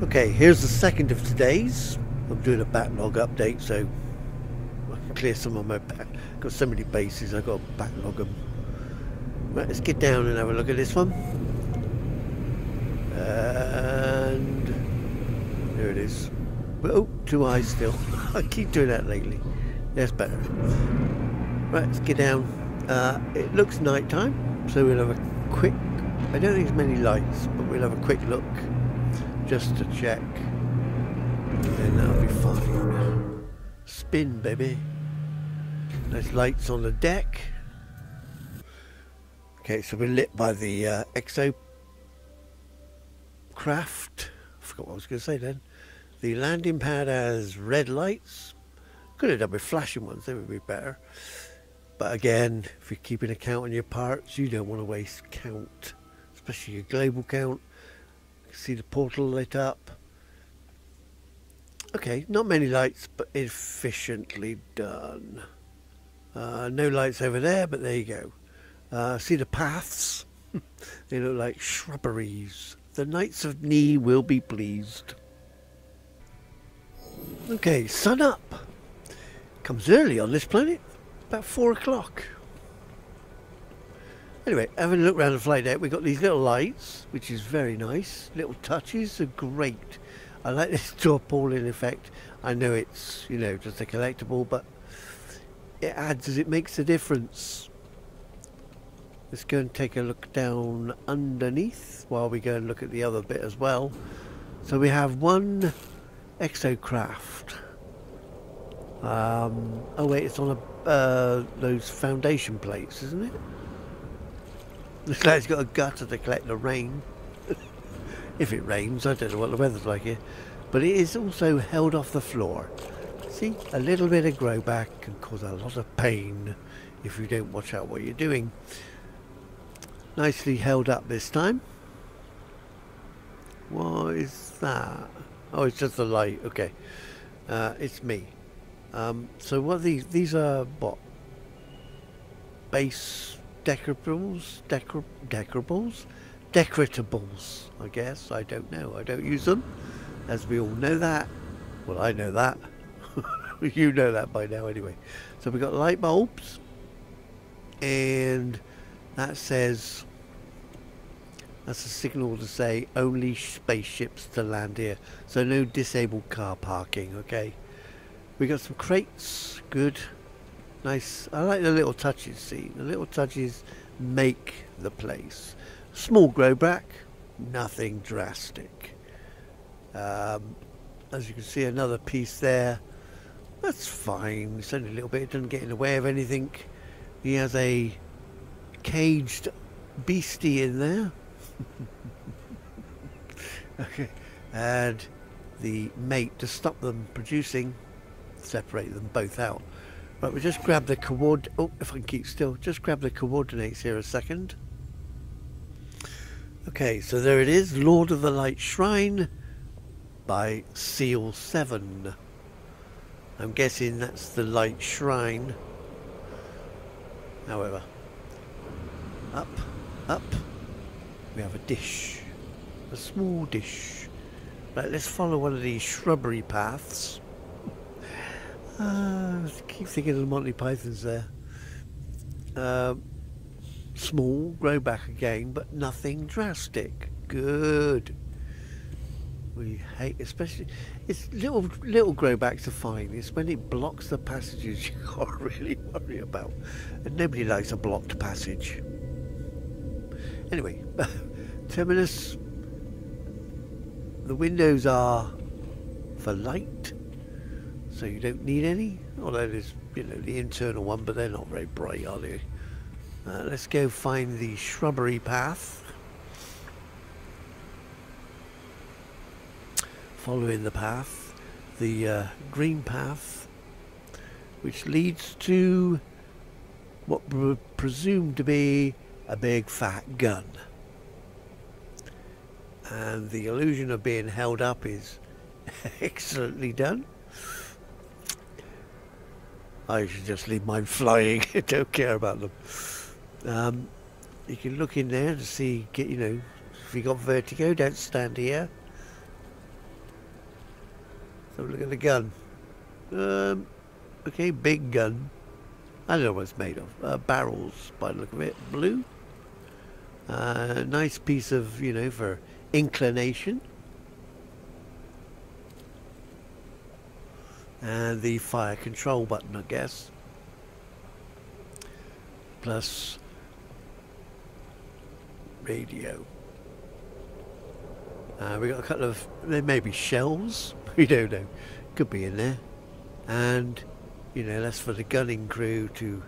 Okay, here's the second of today's. I'm doing a backlog update, so I can clear some of my back. Got so many bases, I've got to backlog them. Right, let's get down and have a look at this one. And there it is. Oh, two eyes still. I keep doing that lately. That's better. Right, let's get down. It looks night time, so we'll have a quick... I don't think there's many lights, but we'll have a quick look just to check. And then that'll be fine. Spin, baby. There's lights on the deck. Okay, so we're lit by the exo craft. I forgot what I was going to say then. The landing pad has red lights. Could have done with flashing ones, they would be better. But again, if you're keeping a count on your parts, you don't want to waste count, especially your global count. You can see the portal lit up. Okay, not many lights, but efficiently done. No lights over there, but there you go. See the paths? They look like shrubberies. The Knights of Ni will be pleased. Okay, sun up. Comes early on this planet, about 4 o'clock. Anyway, having a look around the flight deck, we've got these little lights, which is very nice. Little touches are great. I like this tarpaulin effect. I know it's, you know, just a collectible, but it adds as it makes a difference. Let's go and take a look down underneath while we go and look at the other bit as well. So we have one exocraft. Oh wait, it's on a, those foundation plates, isn't it? Looks like it's got a gutter to collect the rain. If it rains, I don't know what the weather's like here. But it is also held off the floor. See, a little bit of grow back can cause a lot of pain if you don't watch out what you're doing. Nicely held up this time. What is that? Oh, it's just the light. Okay, it's me. So what are these? These are what? Base decorables? Decorables? Decoratables, I guess. I don't know. I don't use them, as we all know that. Well, I know that. You know that by now anyway. So we've got light bulbs, and that says, that's a signal to say only spaceships to land here. So no disabled car parking, okay? We got some crates, good, nice. I like the little touches, see? The little touches make the place. Small grow back, nothing drastic. As you can see, another piece there. That's fine, it's only a little bit, it doesn't get in the way of anything. He has a caged beastie in there. Okay, and the mate to stop them producing, separate them both out. Right, we'll just grab the coordinates. Oh, if I can keep still, just grab the coordinates here a second. Okay, so there it is, Lord of the Light Shrine by Seal 7. I'm guessing that's the Light Shrine. However, up, we have a dish, a small dish. Right, let's follow one of these shrubbery paths. I keep thinking of the Monty Pythons there. Small, grow back again, but nothing drastic. Good. We hate, especially, it's little grow backs are fine. It's when it blocks the passages you can't really worry about. And nobody likes a blocked passage. Anyway, Terminus. The windows are for light, so you don't need any. Although there's, you know, the internal one, but they're not very bright, are they? Let's go find the shrubbery path. Following the path, the green path, which leads to what we presume to be a big fat gun. And the illusion of being held up is excellently done. I should just leave mine flying. I don't care about them. You can look in there to see, you know, if you got vertigo, don't stand here. have a look at the gun. Okay, big gun. I don't know what it's made of. Barrels, by the look of it. Blue. Nice piece of, you know, for inclination. And the fire control button, I guess. Plus radio. We got a couple of, there may be shells, we don't know, could be in there. And, you know, that's for the gunning crew to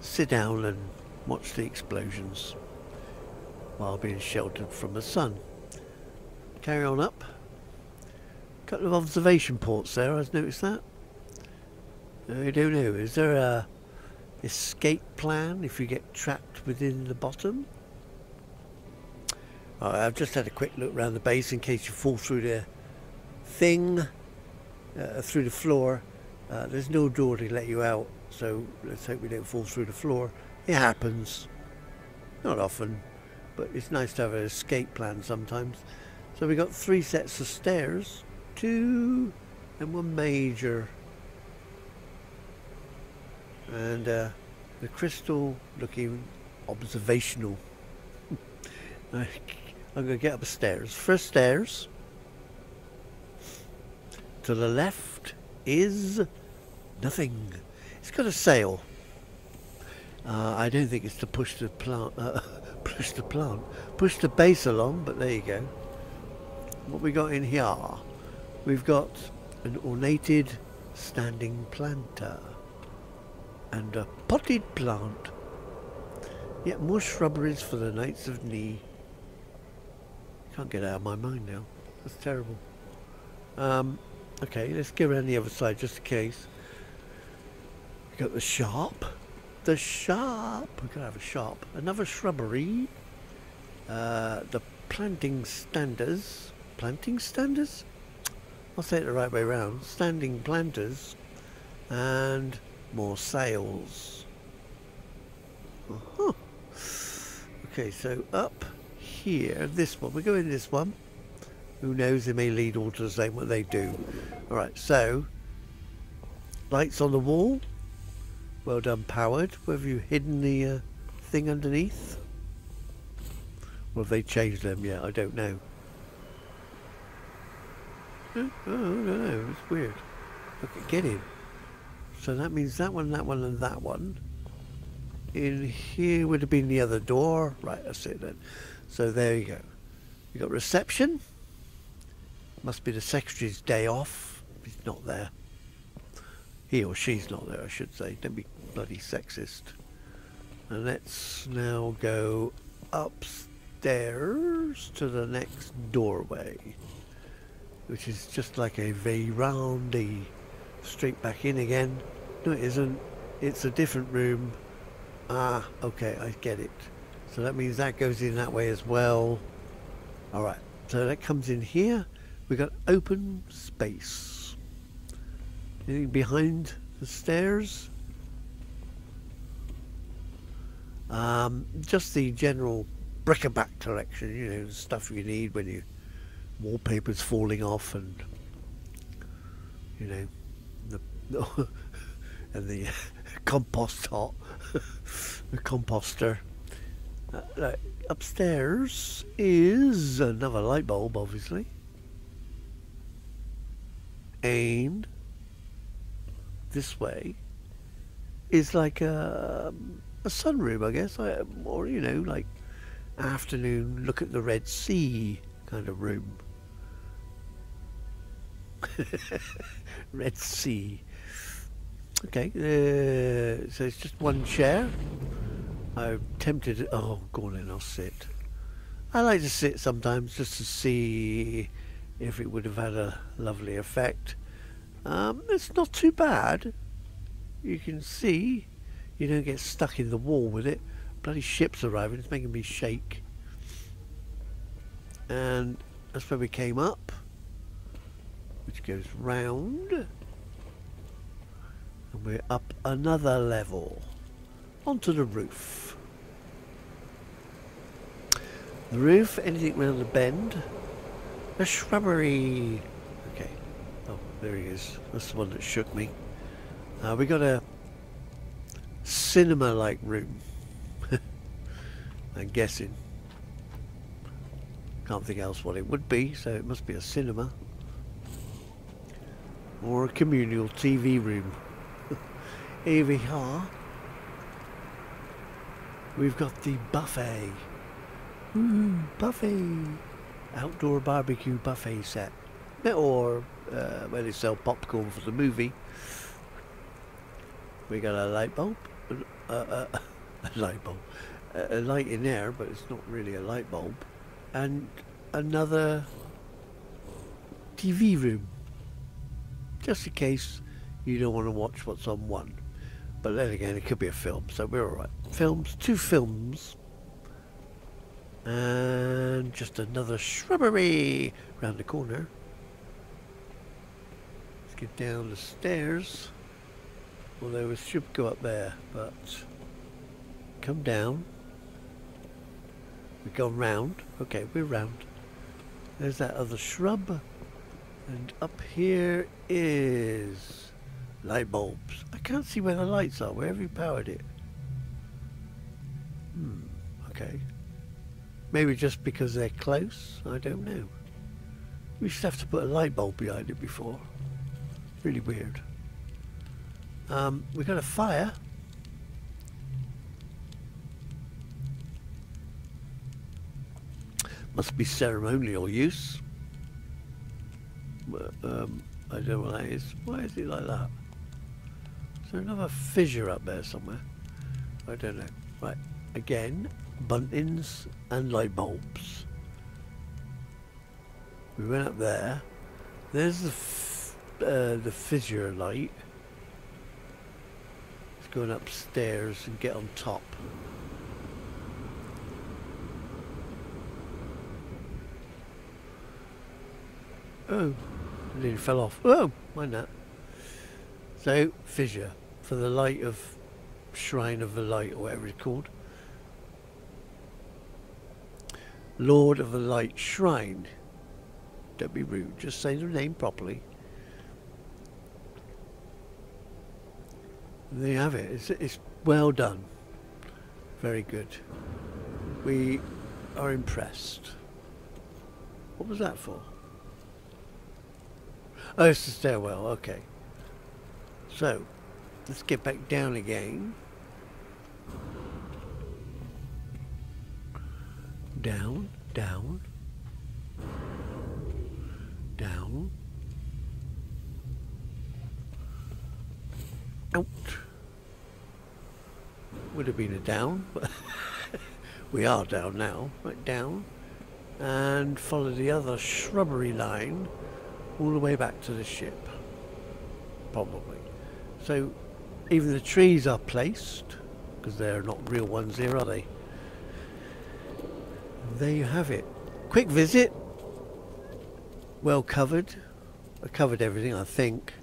sit down and watch the explosions while being sheltered from the sun. Carry on up. A couple of observation ports there, I've noticed that. I don't know, is there a escape plan if you get trapped within the bottom? Alright, I've just had a quick look around the base in case you fall through the thing, through the floor. There's no door to let you out, so let's hope we don't fall through the floor. It happens. Not often, but it's nice to have an escape plan sometimes. So we got 3 sets of stairs, 2 and 1 major. And the crystal looking observational. I'm going to get upstairs. First stairs. To the left is nothing. It's got a sail. I don't think it's to push the plant, push the base along. But there you go. What we got in here? We've got an ornated standing planter and a potted plant. Yet more shrubberies for the Knights of Ni. Can't get out of my mind now. That's terrible. Okay, let's go around the other side just in case. We got the sharp. The sharp. We're gonna have a sharp. Another shrubbery. The planting standers. Planting standers? I'll say it the right way around. Standing planters. And more sails. Uh-huh. Okay, so up here, this one, we're going this one. Who knows, they may lead all to the same what they do. Alright, so lights on the wall, well done, powered. Where have you hidden the thing underneath? Well, have they changed them yet? I don't know. Oh, no, it's weird. Okay, get in. So that means that one and that one. In here would have been the other door. Right, that's it then. So there you go. You got reception. Must be the secretary's day off. He's not there. He or she's not there, I should say. Don't be bloody sexist. And let's now go upstairs to the next doorway, which is just like a veranda. Straight back in again. No, it isn't. It's a different room. Ah, okay, I get it. So that means that goes in that way as well. Alright, so that comes in here. We've got open space. Anything behind the stairs? Just the general bric-a-brac collection, you know, stuff you need when you wallpaper's falling off and, you know, the and the compost hot. The composter. Upstairs is another light bulb, obviously. And this way is like a sunroom, I guess, or, you know, like afternoon look at the Red Sea kind of room. Red Sea. Okay, so it's just one chair. I'm tempted to, oh, go on then, I'll sit. I like to sit sometimes just to see if it would have had a lovely effect. It's not too bad. You can see, you don't get stuck in the wall with it. Bloody ship's arriving, it's making me shake. And that's where we came up, which goes round. And we're up another level, onto the roof. The roof, anything round the bend, a shrubbery. Okay, oh, There he is. That's the one that shook me. We got a cinema-like room. I'm guessing. Can't think else what it would be, so it must be a cinema. Or a communal TV room. Here we are. We've got the buffet. Ooh, buffet. Outdoor barbecue buffet set. Or where they sell popcorn for the movie. We got a light bulb. A light bulb. A light in there, but it's not really a light bulb. And another TV room. Just in case you don't want to watch what's on one. But then again, it could be a film, so we're alright. Films, 2 films. And just another shrubbery round the corner. Let's get down the stairs. Although we should go up there, but come down. We've gone round. Okay, we're round. There's that other shrub. And up here is light bulbs. I can't see where the lights are. Where have you powered it? Okay. Maybe just because they're close? I don't know. We used to have to put a light bulb behind it before. Really weird. We got a fire. Must be ceremonial use. I don't know what that is. Why is it like that? Is there another fissure up there somewhere? I don't know. Right, again, buntings and light bulbs. We went up there. There's the fissure light. It's going upstairs and get on top. Oh, I nearly fell off. Oh, mind that. So, fissure for the light of Shrine of the Light, or whatever it's called. Lord of the Light Shrine. Don't be rude, just say the name properly. And there you have it. It's well done. Very good. We are impressed. What was that for? Oh, it's the stairwell, okay. So, let's get back down again. Down, down. Down. Out. Would have been a down, but we are down now. Right, down. And follow the other shrubbery line. All the way back to the ship, probably. So even the trees are placed, because they're not real ones here, are they? There you have it. Quick visit. Well covered. I covered everything, I think.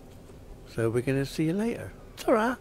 So we're going to see you later. Ta-ra!